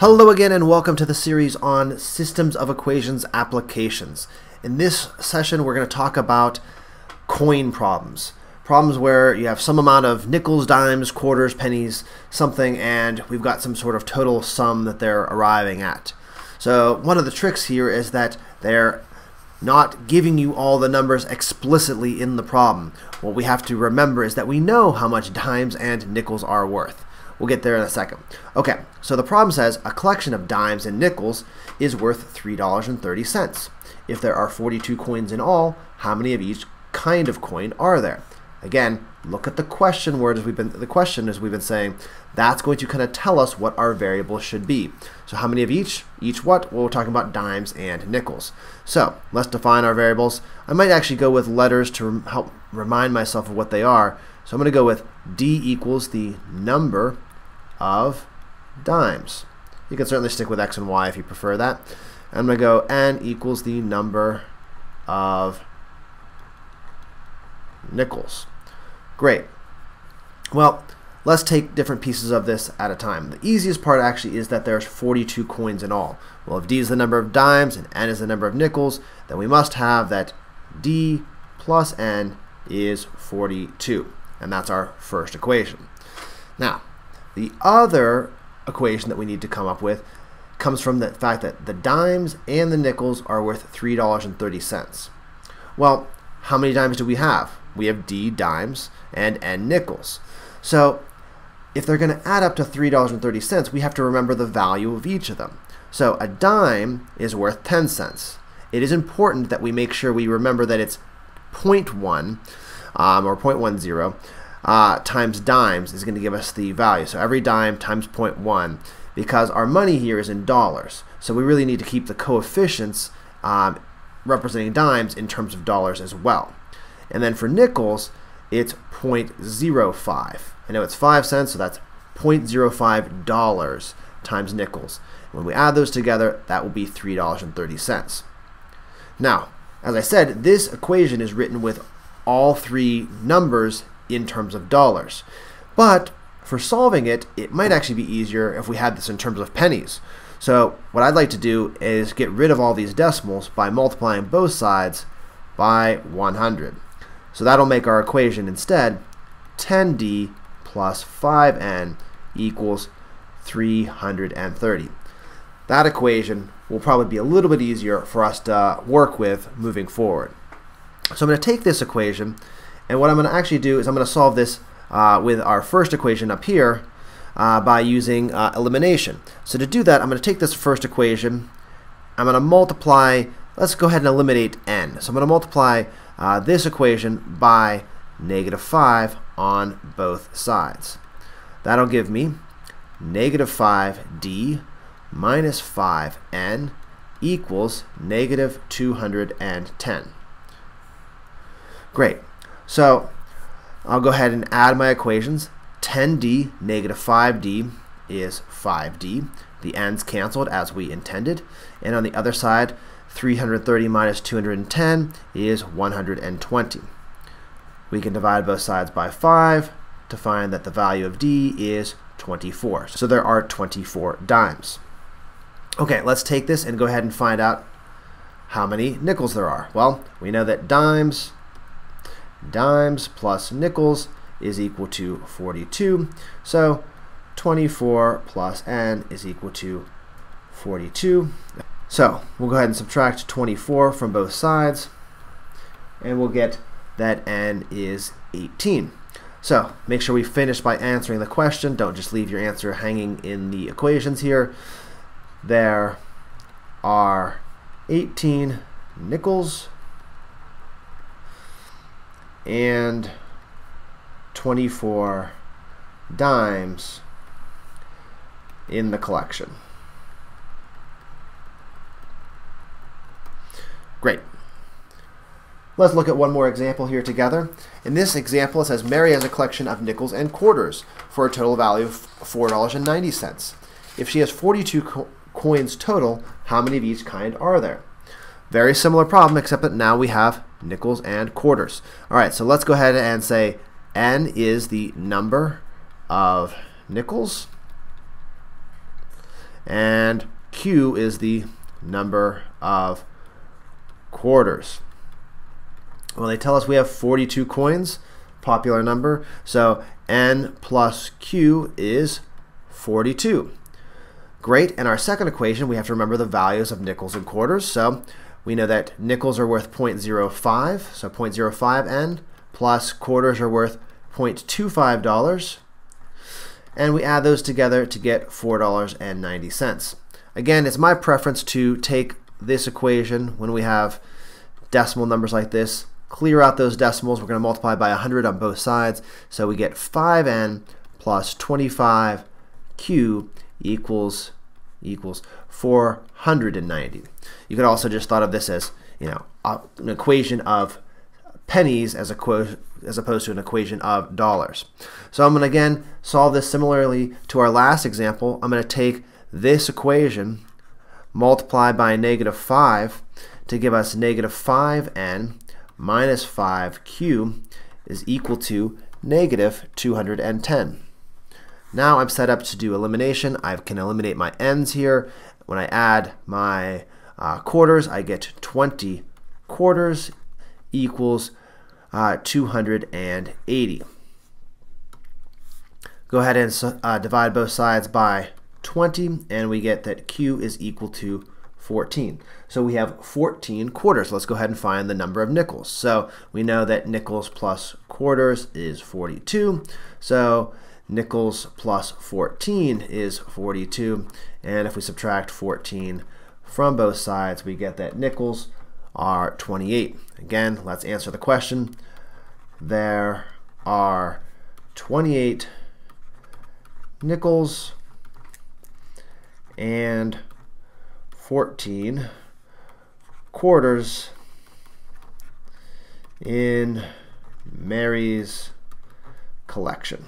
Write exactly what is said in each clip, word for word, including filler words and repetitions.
Hello again and welcome to the series on systems of equations applications. In this session we're going to talk about coin problems. Problems where you have some amount of nickels, dimes, quarters, pennies, something, and we've got some sort of total sum that they're arriving at. So one of the tricks here is that they're not giving you all the numbers explicitly in the problem. What we have to remember is that we know how much dimes and nickels are worth. We'll get there in a second. Okay, so the problem says a collection of dimes and nickels is worth three dollars and thirty cents. If there are forty-two coins in all, how many of each kind of coin are there? Again, look at the question word as we've been the question as we've been saying. That's going to kind of tell us what our variable should be. So how many of each? Each what? Well, we're talking about dimes and nickels. So let's define our variables. I might actually go with letters to help remind myself of what they are. So I'm going to go with D equals the number of dimes. You can certainly stick with X and Y if you prefer that. I'm going to go N equals the number of nickels. Great. Well, let's take different pieces of this at a time. The easiest part actually is that there's forty-two coins in all. Well, if D is the number of dimes and N is the number of nickels, then we must have that D plus N is forty-two. And that's our first equation. Now, the other equation that we need to come up with comes from the fact that the dimes and the nickels are worth three dollars and thirty cents. Well, how many dimes do we have? We have D dimes and N nickels. So if they're going to add up to three dollars and thirty cents, we have to remember the value of each of them. So a dime is worth ten cents. It is important that we make sure we remember that it's zero point one um, or zero point one zero. Uh, times dimes is going to give us the value. So every dime times zero point one, because our money here is in dollars. So we really need to keep the coefficients um, representing dimes in terms of dollars as well. And then for nickels, it's zero point zero five. I know it's five cents, so that's zero point zero five dollars times nickels. When we add those together, that will be three dollars and thirty cents. Now, as I said, this equation is written with all three numbers in terms of dollars. But for solving it, it might actually be easier if we had this in terms of pennies. So what I'd like to do is get rid of all these decimals by multiplying both sides by one hundred. So that'll make our equation instead ten D plus five N equals three hundred thirty. That equation will probably be a little bit easier for us to work with moving forward. So I'm going to take this equation, and what I'm going to actually do is I'm going to solve this uh, with our first equation up here uh, by using uh, elimination. So to do that, I'm going to take this first equation. I'm going to multiply, let's go ahead and eliminate N. So I'm going to multiply uh, this equation by negative five on both sides. That'll give me negative five D minus five N equals negative two hundred ten. Great. So I'll go ahead and add my equations. ten D, negative five D is five D. The n's canceled as we intended. And on the other side, three hundred thirty minus two hundred ten is one hundred twenty. We can divide both sides by five to find that the value of D is twenty-four. So there are twenty-four dimes. Okay, let's take this and go ahead and find out how many nickels there are. Well, we know that dimes Dimes plus nickels is equal to forty-two. So twenty-four plus N is equal to forty-two. So we'll go ahead and subtract twenty-four from both sides, and we'll get that N is eighteen. So make sure we finish by answering the question. Don't just leave your answer hanging in the equations here. There are eighteen nickels and twenty-four dimes in the collection. Great. Let's look at one more example here together. In this example, it says Mary has a collection of nickels and quarters for a total value of four dollars and ninety cents. If she has forty-two co coins total, how many of each kind are there? Very similar problem, except that now we have nickels and quarters. All right, so let's go ahead and say N is the number of nickels and Q is the number of quarters. Well, they tell us we have forty-two coins, popular number, so N plus Q is forty-two. Great, and our second equation, we have to remember the values of nickels and quarters, so we know that nickels are worth zero point zero five, so zero point zero five N plus quarters are worth zero point two five dollars, and we add those together to get four dollars and ninety cents. Again, it's my preference to take this equation when we have decimal numbers like this, clear out those decimals, we're going to multiply by one hundred on both sides, so we get five N plus twenty-five Q equals equals four hundred ninety. You could also just thought of this as, you know, an equation of pennies as a as opposed to an equation of dollars. So I'm going to again solve this similarly to our last example. I'm going to take this equation, multiply by negative five to give us negative five N minus five Q is equal to negative two hundred ten. Now I'm set up to do elimination. I can eliminate my n's here. When I add my uh, quarters, I get twenty quarters equals uh, two hundred eighty. Go ahead and uh, divide both sides by twenty, and we get that Q is equal to fourteen. So we have fourteen quarters. Let's go ahead and find the number of nickels. So we know that nickels plus quarters is forty-two. So nickels plus fourteen is forty-two, and if we subtract fourteen from both sides, we get that nickels are twenty-eight. Again, let's answer the question. There are twenty-eight nickels and fourteen quarters in Mary's collection.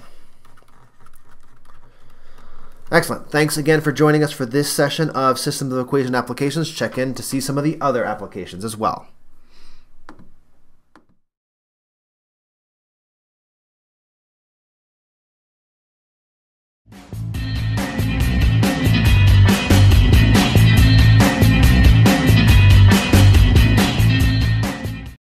Excellent. Thanks again for joining us for this session of Systems of Equation Applications. Check in to see some of the other applications as well.